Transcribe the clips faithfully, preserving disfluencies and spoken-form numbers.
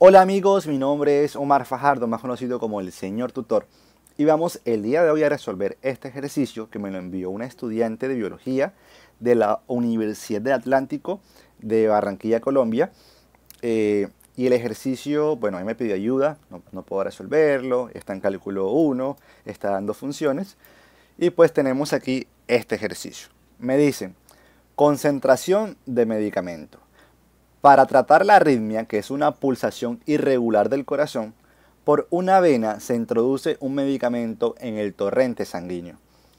Hola amigos, mi nombre es Omar Fajardo, más conocido como el Señor Tutor, y vamos el día de hoy a resolver este ejercicio que me lo envió una estudiante de biología de la Universidad del Atlántico de Barranquilla, Colombia. Eh, y el ejercicio, bueno, a mí me pidió ayuda, no, no puedo resolverlo, está en cálculo uno, está dando funciones, y pues tenemos aquí este ejercicio. Me dicen, concentración de medicamento. Para tratar la arritmia, que es una pulsación irregular del corazón, por una vena se introduce un medicamento en el torrente sanguíneo.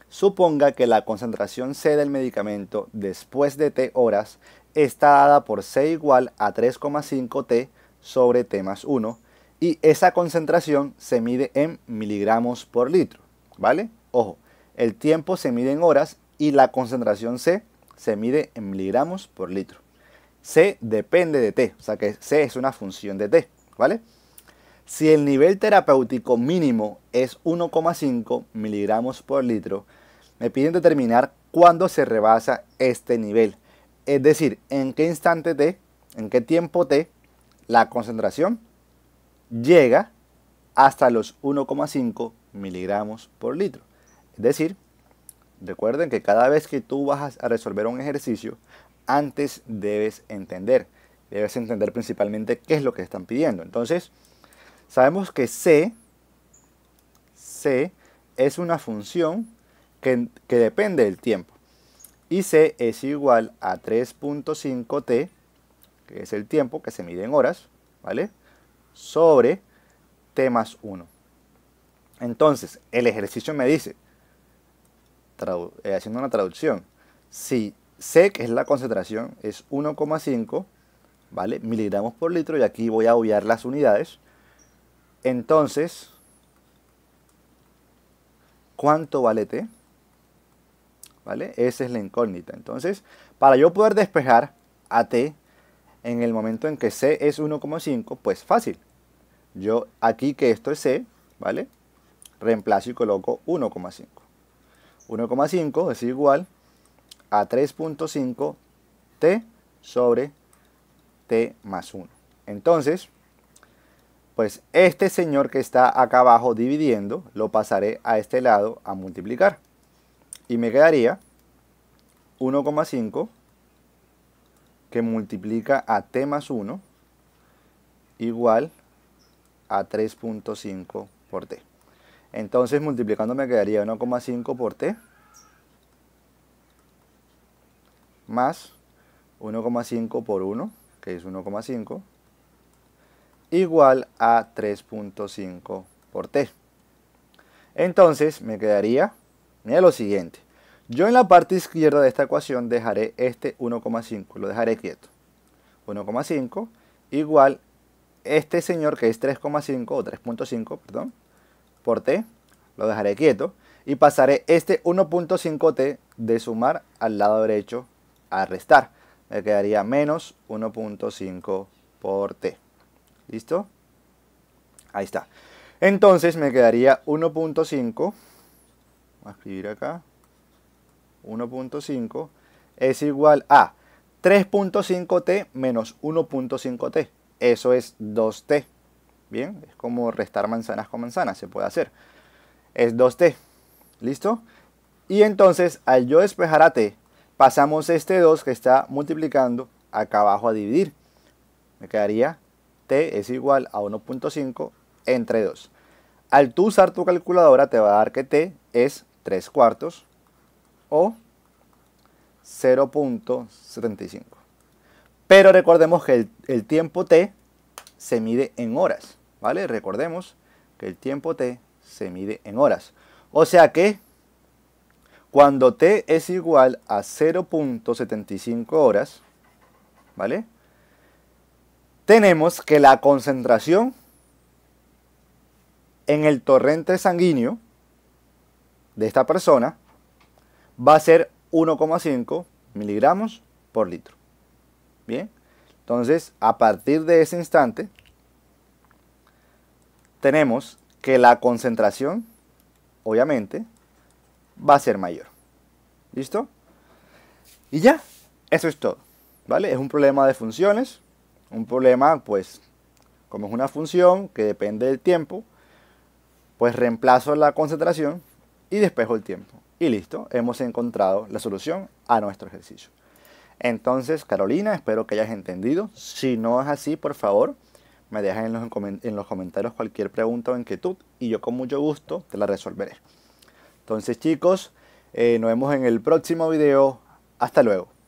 Suponga que la concentración C del medicamento después de T horas está dada por C igual a tres coma cinco T sobre T más uno, y esa concentración se mide en miligramos por litro, ¿vale? Ojo, el tiempo se mide en horas y la concentración C se mide en miligramos por litro. C depende de T, o sea que C es una función de T, ¿vale? Si el nivel terapéutico mínimo es uno coma cinco miligramos por litro, me piden determinar cuándo se rebasa este nivel. Es decir, en qué instante T, en qué tiempo T, la concentración llega hasta los uno coma cinco miligramos por litro. Es decir, recuerden que cada vez que tú vas a resolver un ejercicio, antes debes entender, debes entender principalmente qué es lo que están pidiendo. Entonces, sabemos que C, C es una función que, que depende del tiempo. Y C es igual a tres punto cinco T, que es el tiempo que se mide en horas, ¿vale? Sobre T más uno. Entonces, el ejercicio me dice, eh, haciendo una traducción, si C, que es la concentración, es uno coma cinco, ¿vale? miligramos por litro, y aquí voy a obviar las unidades. Entonces, ¿cuánto vale T? ¿Vale? Esa es la incógnita. Entonces, para yo poder despejar a T en el momento en que C es uno coma cinco, pues fácil. Yo aquí, que esto es C, ¿vale? Reemplazo y coloco uno coma cinco. uno coma cinco es igual a tres punto cinco T sobre T más uno. Entonces, pues este señor que está acá abajo dividiendo, lo pasaré a este lado a multiplicar. Y me quedaría uno coma cinco que multiplica a T más uno igual a tres punto cinco por T. Entonces, multiplicando me quedaría uno coma cinco por T, más uno coma cinco por uno, que es uno coma cinco, igual a tres punto cinco por T. Entonces me quedaría, mira lo siguiente, yo en la parte izquierda de esta ecuación dejaré este uno coma cinco, lo dejaré quieto. uno coma cinco igual este señor que es tres coma cinco o tres punto cinco, perdón, por T, lo dejaré quieto, y pasaré este uno punto cinco T de sumar al lado derecho a restar. Me quedaría menos uno punto cinco por T. ¿Listo? Ahí está. Entonces me quedaría uno punto cinco. Voy a escribir acá. uno punto cinco es igual a tres punto cinco T menos uno punto cinco T. Eso es dos T. Bien, es como restar manzanas con manzanas, se puede hacer. Es dos T. ¿Listo? Y entonces, al yo despejar a T, pasamos este dos que está multiplicando acá abajo a dividir. Me quedaría T es igual a uno punto cinco entre dos. Al tú usar tu calculadora te va a dar que T es tres cuartos o cero punto setenta y cinco. Pero recordemos que el, el tiempo T se mide en horas, ¿vale? Recordemos que el tiempo T se mide en horas. O sea que cuando T es igual a cero punto setenta y cinco horas, ¿vale? Tenemos que la concentración en el torrente sanguíneo de esta persona va a ser uno coma cinco miligramos por litro. Bien, entonces a partir de ese instante tenemos que la concentración, obviamente, va a ser mayor. ¿Listo? Y ya, eso es todo, ¿vale? Es un problema de funciones, un problema, pues, Como es una función que depende del tiempo, pues reemplazo la concentración y despejo el tiempo. Y listo, hemos encontrado la solución a nuestro ejercicio. Entonces, Carolina, espero que hayas entendido. Si no es así, por favor, me dejas en los, en los comentarios cualquier pregunta o inquietud y yo con mucho gusto te la resolveré. Entonces, chicos, eh, nos vemos en el próximo video. Hasta luego.